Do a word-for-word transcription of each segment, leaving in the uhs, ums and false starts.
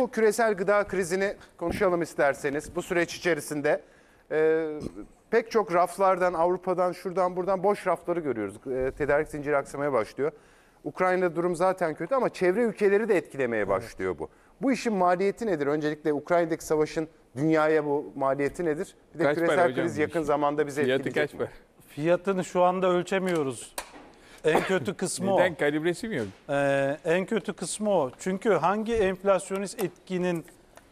Bu küresel gıda krizini konuşalım isterseniz. Bu süreç içerisinde e, pek çok raflardan, Avrupa'dan, şuradan buradan boş rafları görüyoruz. E, tedarik zinciri aksamaya başlıyor. Ukrayna'da durum zaten kötü ama çevre ülkeleri de etkilemeye başlıyor bu. Bu işin maliyeti nedir? Öncelikle Ukrayna'daki savaşın dünyaya bu maliyeti nedir? Bir de kaç küresel kriz yakın zamanda bizi etkileyecek. Fiyatı kaç para? Fiyatını şu anda ölçemiyoruz. En kötü kısmı o. Neden kalibresi mi yok? Ee, en kötü kısmı o. Çünkü hangi enflasyonist etkinin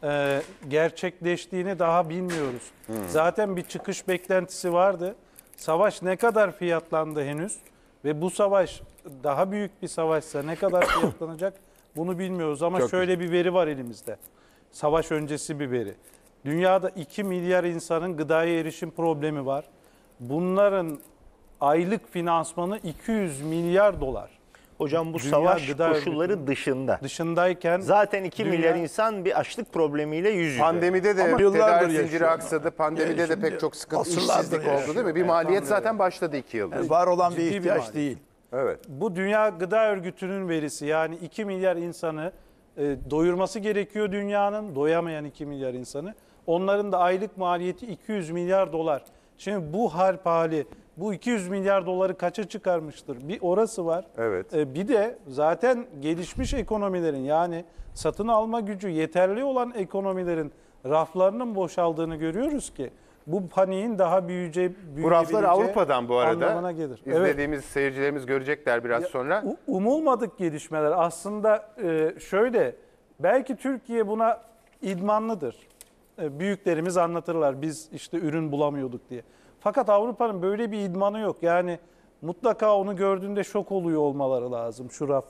e, gerçekleştiğini daha bilmiyoruz. Hmm. Zaten bir çıkış beklentisi vardı. Savaş ne kadar fiyatlandı henüz? Ve bu savaş daha büyük bir savaşsa ne kadar fiyatlanacak bunu bilmiyoruz. Ama çok şöyle güzel bir veri var elimizde. Savaş öncesi bir veri. Dünyada iki milyar insanın gıdaya erişim problemi var. Bunların aylık finansmanı iki yüz milyar dolar. Hocam bu Dünya savaş koşulları örgütü dışında. Dışındayken zaten iki milyar insan bir açlık problemiyle yüz yüze. Pandemide de tedarik zinciri aksadı. Pandemide yani de pek çok sıkıntı, işsizlik oldu değil mi? Bir maliyet evet, zaten başladı iki yıldır. Yani var olan bir ihtiyaç bir değil. Evet. Bu Dünya Gıda Örgütü'nün verisi, yani iki milyar insanı e, doyurması gerekiyor dünyanın. Doyamayan iki milyar insanı. Onların da aylık maliyeti iki yüz milyar dolar. Şimdi bu harp hali, bu iki yüz milyar doları kaça çıkarmıştır? Bir orası var. Evet. E, bir de zaten gelişmiş ekonomilerin, yani satın alma gücü yeterli olan ekonomilerin raflarının boşaldığını görüyoruz ki bu paniğin daha büyüyeceği, bu raflar Avrupa'dan bu arada gelir. İzlediğimiz evet, seyircilerimiz görecekler biraz ya, sonra. Umulmadık gelişmeler aslında. E, şöyle, belki Türkiye buna idmanlıdır. E, büyüklerimiz anlatırlar biz işte ürün bulamıyorduk diye. Fakat Avrupa'nın böyle bir idmanı yok. Yani mutlaka onu gördüğünde şok oluyor olmaları lazım. Şu raf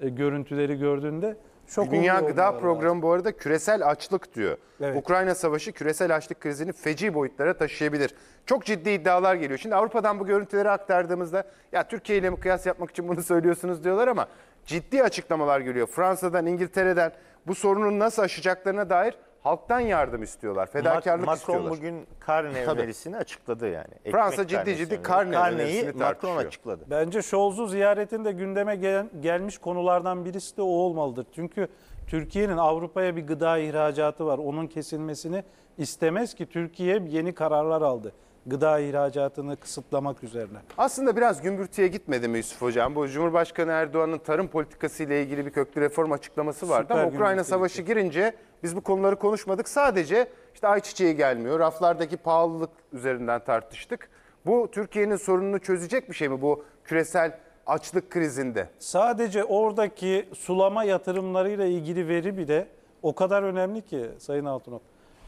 e, görüntüleri gördüğünde şok oluyor. Dünya Gıda Programı lazım bu arada küresel açlık diyor. Evet. Ukrayna Savaşı küresel açlık krizini feci boyutlara taşıyabilir. Çok ciddi iddialar geliyor. Şimdi Avrupa'dan bu görüntüleri aktardığımızda ya Türkiye ile mi kıyas yapmak için bunu söylüyorsunuz diyorlar ama ciddi açıklamalar geliyor. Fransa'dan, İngiltere'den bu sorunun nasıl aşacaklarına dair halktan yardım istiyorlar, fedakarlık Macron istiyorlar. Macron bugün karne önerisini açıkladı yani. Ekmek Fransa ciddi ciddi karne önerisini Macron açıkladı. Bence Scholz'u ziyaretinde gündeme gelen, gelmiş konulardan birisi de o olmalıdır. Çünkü Türkiye'nin Avrupa'ya bir gıda ihracatı var. Onun kesilmesini istemez ki. Türkiye yeni kararlar aldı gıda ihracatını kısıtlamak üzerine. Aslında biraz gümbürtüye gitmedi mi Yusuf Hocam? Bu Cumhurbaşkanı Erdoğan'ın tarım politikası ile ilgili bir köklü reform açıklaması vardı. Süper, ama Ukrayna Savaşı girince biz bu konuları konuşmadık. Sadece işte ayçiçeği gelmiyor, raflardaki pahalılık üzerinden tartıştık. Bu Türkiye'nin sorununu çözecek bir şey mi bu küresel açlık krizinde? Sadece oradaki sulama yatırımlarıyla ilgili veri bile o kadar önemli ki Sayın Altınok.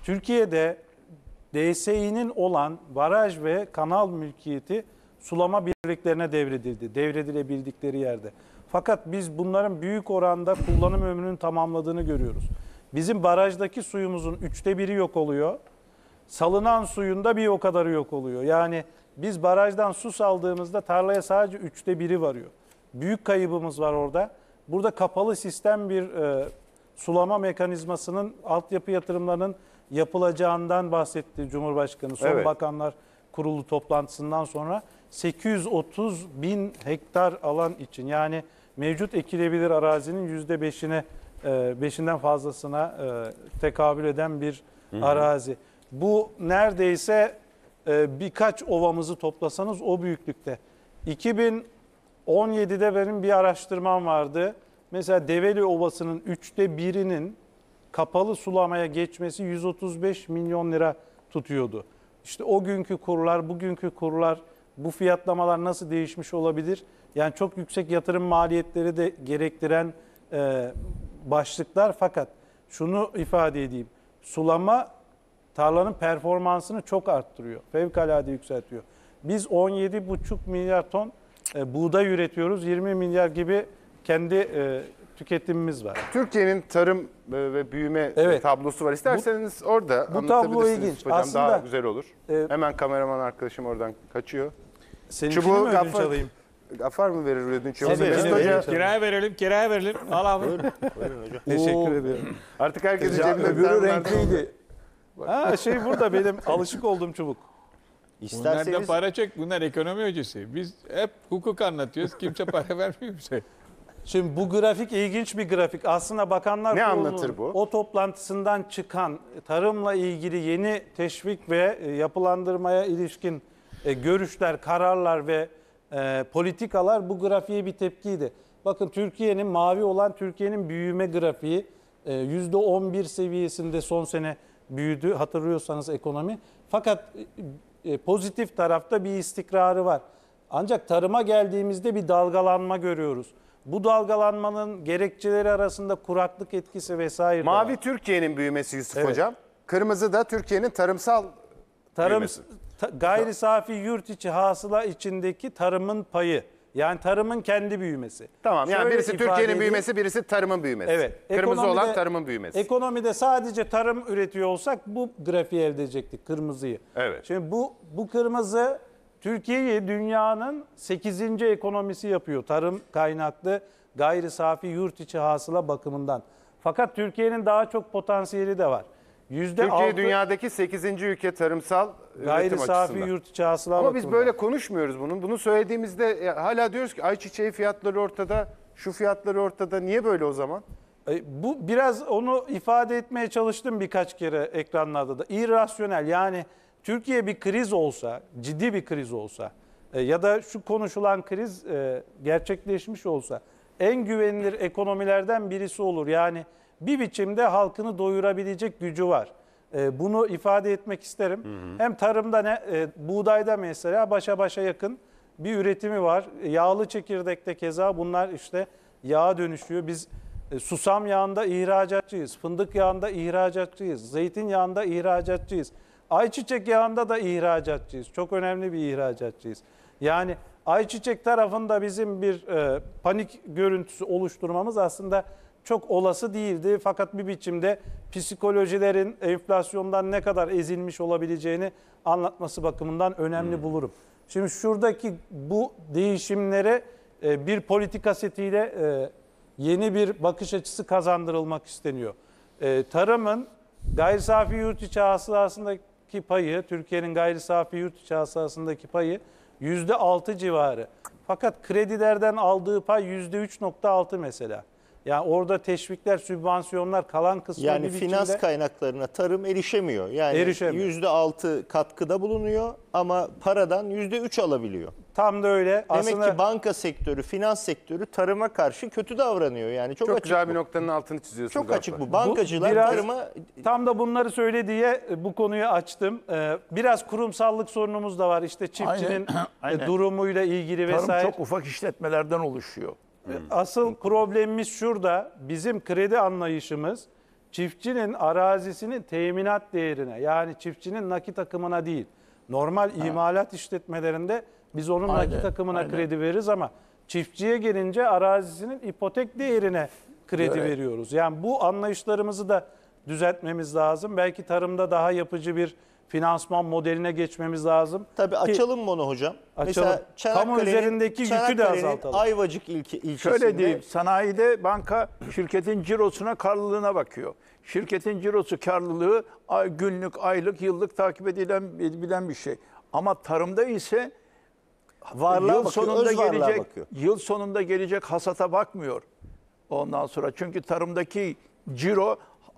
Türkiye'de D S İ'nin olan baraj ve kanal mülkiyeti sulama birliklerine devredildi. Devredilebildikleri yerde. Fakat biz bunların büyük oranda kullanım ömrünün tamamladığını görüyoruz. Bizim barajdaki suyumuzun üçte biri yok oluyor. Salınan suyun da bir o kadarı yok oluyor. Yani biz barajdan su saldığımızda tarlaya sadece üçte biri varıyor. Büyük kaybımız var orada. Burada kapalı sistem bir e, sulama mekanizmasının altyapı yatırımlarının yapılacağından bahsetti Cumhurbaşkanı. Son evet, Bakanlar Kurulu toplantısından sonra sekiz yüz otuz bin hektar alan için, yani mevcut ekilebilir arazinin yüzde beşine beşinden fazlasına tekabül eden bir Hı-hı. arazi. Bu neredeyse birkaç ovamızı toplasanız o büyüklükte. iki bin on yedide benim bir araştırmam vardı. Mesela Develi Ovası'nın üçte birinin kapalı sulamaya geçmesi yüz otuz beş milyon lira tutuyordu. İşte o günkü kurlar, bugünkü kurlar, bu fiyatlamalar nasıl değişmiş olabilir? Yani çok yüksek yatırım maliyetleri de gerektiren e, başlıklar. Fakat şunu ifade edeyim. Sulama tarlanın performansını çok arttırıyor. Fevkalade yükseltiyor. Biz on yedi buçuk milyar ton e, buğday üretiyoruz. yirmi milyar gibi kendi e, tüketimimiz var. Türkiye'nin tarım ve büyüme evet, tablosu var. İsterseniz bu, orada bu anlatabilirsiniz hocam. Aslında, daha güzel olur. E, Hemen kameraman arkadaşım oradan kaçıyor. Çubuğu gafar, gafar mı verir ödünç? Kiraya verelim, kiraya verelim. Al abi. Teşekkür ederim. Artık herkesin cebinde öbürü renkliydi. Ha, şey burada benim alışık olduğum çubuk. İsterseniz... Bunlar da para çek, bunlar ekonomi hocası. Biz hep hukuk anlatıyoruz, kimse para vermiyor bize. Şimdi bu grafik ilginç bir grafik. Aslında Bakanlar ne anlatır bu? O toplantısından çıkan tarımla ilgili yeni teşvik ve yapılandırmaya ilişkin görüşler, kararlar ve politikalar bu grafiğe bir tepkiydi. Bakın Türkiye'nin mavi olan Türkiye'nin büyüme grafiği yüzde on bir seviyesinde son sene büyüdü. Hatırlıyorsanız ekonomi. Fakat pozitif tarafta bir istikrarı var. Ancak tarıma geldiğimizde bir dalgalanma görüyoruz. Bu dalgalanmanın gerekçeleri arasında kuraklık etkisi vesaire. Mavi Türkiye'nin büyümesi Yusuf evet. Hocam. Kırmızı da Türkiye'nin tarımsal Tarım, büyümesi. Ta, gayri safi yurt içi hasıla içindeki tarımın payı. Yani tarımın kendi büyümesi. Tamam yani şöyle birisi Türkiye'nin büyümesi, birisi tarımın büyümesi. Evet. Kırmızı olan tarımın büyümesi. Ekonomide sadece tarım üretiyor olsak bu grafiği elde edecektik, kırmızıyı. Evet. Şimdi bu, bu kırmızı Türkiye'yi dünyanın sekizinci ekonomisi yapıyor tarım kaynaklı gayri safi yurt içi hasıla bakımından. Fakat Türkiye'nin daha çok potansiyeli de var. Yüzde Türkiye altı, dünyadaki sekizinci ülke tarımsal gayri safi açısından. Yurt içi hasıla ama bakımından. Biz böyle konuşmuyoruz bunun. Bunu söylediğimizde hala diyoruz ki ayçiçeği fiyatları ortada, şu fiyatları ortada. Niye böyle o zaman? Bu biraz onu ifade etmeye çalıştım birkaç kere ekranlarda da. İrrasyonel yani... Türkiye bir kriz olsa, ciddi bir kriz olsa ya da şu konuşulan kriz gerçekleşmiş olsa en güvenilir ekonomilerden birisi olur. Yani bir biçimde halkını doyurabilecek gücü var. Bunu ifade etmek isterim. Hı hı. Hem tarımda ne, buğdayda mesela başa başa yakın bir üretimi var. Yağlı çekirdekte keza bunlar işte yağa dönüşüyor. Biz susam yağında ihracatçıyız, fındık yağında ihracatçıyız, zeytin yağında ihracatçıyız. Ayçiçek yağında da ihracatçıyız. Çok önemli bir ihracatçıyız. Yani ayçiçek tarafında bizim bir e, panik görüntüsü oluşturmamız aslında çok olası değildi. Fakat bir biçimde psikolojilerin enflasyondan ne kadar ezilmiş olabileceğini anlatması bakımından önemli hmm. bulurum. Şimdi şuradaki bu değişimlere e, bir politika setiyle e, yeni bir bakış açısı kazandırılmak isteniyor. E, tarımın gayri safi yurt içi hasılasındaki payı, Türkiye'nin gayri safi yurt içi hasılasındaki payı yüzde altı civarı. Fakat kredilerden aldığı pay yüzde üç nokta altı mesela. Yani orada teşvikler, sübvansiyonlar kalan kısmı yani bir finans biçimde... kaynaklarına tarım erişemiyor. Yani erişemiyor. yüzde altı katkıda bulunuyor ama paradan yüzde üç alabiliyor. Tam da öyle. Demek aslında... ki banka sektörü, finans sektörü tarıma karşı kötü davranıyor. Yani çok, çok açık güzel bu. Bir noktanın altını çiziyorsunuz. Çok galiba. Açık bu. Bankacılar bu biraz, tarıma... Tam da bunları söyle diye bu konuyu açtım. Biraz kurumsallık sorunumuz da var. İşte çiftçinin aynen. Aynen. durumuyla ilgili tarım vesaire. Tarım çok ufak işletmelerden oluşuyor. Asıl problemimiz şurada. Bizim kredi anlayışımız çiftçinin arazisinin teminat değerine yani çiftçinin nakit akımına değil. Normal ha. imalat işletmelerinde biz onun aynen, nakit akımına aynen. kredi veririz ama çiftçiye gelince arazisinin ipotek değerine kredi evet. veriyoruz. Yani bu anlayışlarımızı da düzeltmemiz lazım. Belki tarımda daha yapıcı bir finansman modeline geçmemiz lazım. Tabii açalım bunu hocam. Açalım. Mesela Çanakkale'nin, kamu üzerindeki yükü de azaltalım. Ayvacık ilke, ilçesinde. Şöyle diyeyim, sanayide banka şirketin cirosuna, karlılığına bakıyor. Şirketin cirosu, karlılığı günlük, aylık, yıllık takip edilen bilen bir şey. Ama tarımda ise varlığa yıl bakıyor, sonunda gelecek, bakıyor. Yıl sonunda gelecek hasata bakmıyor. Ondan sonra çünkü tarımdaki ciro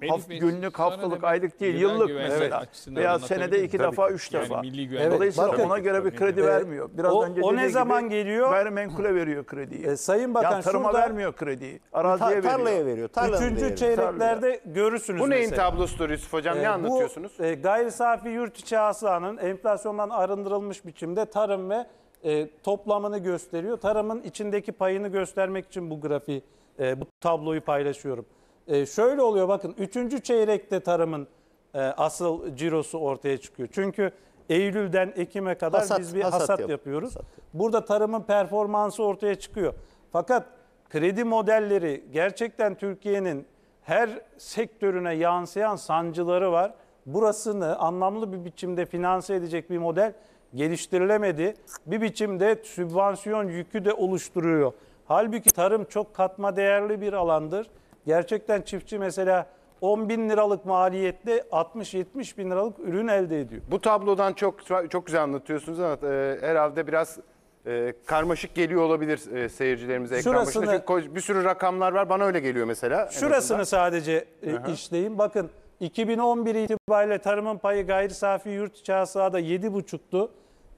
Haft, günlük, haftalık, aylık değil, yıllık mesela. Veya senede iki defa, üç defa. Yani dolayısıyla bakın, ona göre bir kredi e, vermiyor. Biraz o, önce o ne zaman geliyor? Gayrimenkule veriyor krediyi. E, Sayın Bakan yani tarıma şurada, vermiyor krediyi. Araziye tar tarlaya veriyor. Tarlaya veriyor. Üçüncü çeyreklerde tarlaya. Görürsünüz bu mesela. Bu neyin tablosudur Yusuf Hocam? E, ne anlatıyorsunuz? Bu e, gayri safi yurt içi hasılanın enflasyondan arındırılmış biçimde tarım ve e, toplamını gösteriyor. Tarımın içindeki payını göstermek için bu grafiği, e, bu tabloyu paylaşıyorum. Ee, şöyle oluyor bakın üçüncü çeyrekte tarımın e, asıl cirosu ortaya çıkıyor. Çünkü Eylül'den Ekim'e kadar hasat, biz bir hasat, hasat yap, yapıyoruz. Hasat. Burada tarımın performansı ortaya çıkıyor. Fakat kredi modelleri gerçekten Türkiye'nin her sektörüne yansıyan sancıları var. Burasını anlamlı bir biçimde finanse edecek bir model geliştirilemedi. Bir biçimde sübvansiyon yükü de oluşturuyor. Halbuki tarım çok katma değerli bir alandır. Gerçekten çiftçi mesela on bin liralık maliyetle altmış yetmiş bin liralık ürün elde ediyor. Bu tablodan çok çok güzel anlatıyorsunuz ama herhalde biraz e, karmaşık geliyor olabilir e, seyircilerimize ekran şurasını, başında. Çünkü bir sürü rakamlar var, bana öyle geliyor mesela. Şurasını sadece e, işleyin. Bakın iki bin on bir itibariyle tarımın payı gayri safi yurt içi hasılada yedi buçuktu.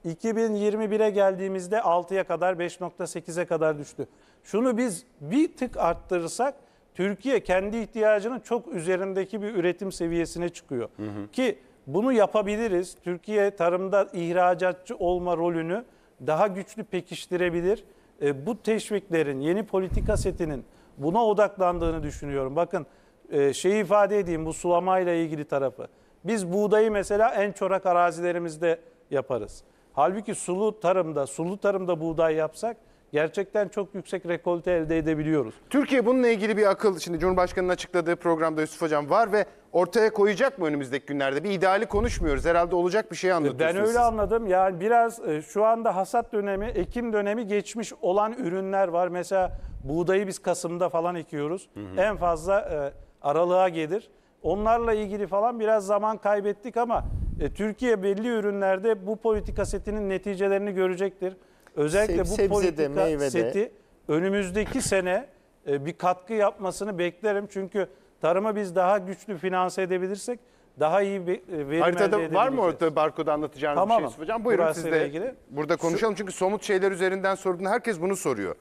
iki bin yirmi bire geldiğimizde altıya kadar, beş nokta sekize kadar düştü. Şunu biz bir tık arttırırsak Türkiye kendi ihtiyacının çok üzerindeki bir üretim seviyesine çıkıyor. Hı hı. Ki bunu yapabiliriz. Türkiye tarımda ihracatçı olma rolünü daha güçlü pekiştirebilir. E, bu teşviklerin, yeni politika setinin buna odaklandığını düşünüyorum. Bakın e, şeyi ifade edeyim, bu sulamayla ilgili tarafı. Biz buğdayı mesela en çorak arazilerimizde yaparız. Halbuki sulu tarımda, sulu tarımda buğday yapsak gerçekten çok yüksek rekolte elde edebiliyoruz. Türkiye bununla ilgili bir akıl, şimdi Cumhurbaşkanı'nın açıkladığı programda Yusuf Hocam var ve ortaya koyacak mı önümüzdeki günlerde? Bir ideali konuşmuyoruz, herhalde olacak bir şey anlatıyorsunuz. Ben öyle siz. anladım. Yani biraz şu anda hasat dönemi, ekim dönemi geçmiş olan ürünler var. Mesela buğdayı biz Kasım'da falan ekiyoruz. Hı hı. En fazla aralığa gelir. Onlarla ilgili falan biraz zaman kaybettik ama Türkiye belli ürünlerde bu politika setinin neticelerini görecektir. Özellikle Seb bu politika meyvede. seti önümüzdeki sene bir katkı yapmasını beklerim. Çünkü tarımı biz daha güçlü finanse edebilirsek daha iyi bir verim Haritada elde edebiliriz. Var mı orada barkodu anlatacağınız tamam. bir şey Yusuf Hocam? Buyurun siz de ilgili. burada konuşalım. Çünkü somut şeyler üzerinden sorduğunda herkes bunu soruyor.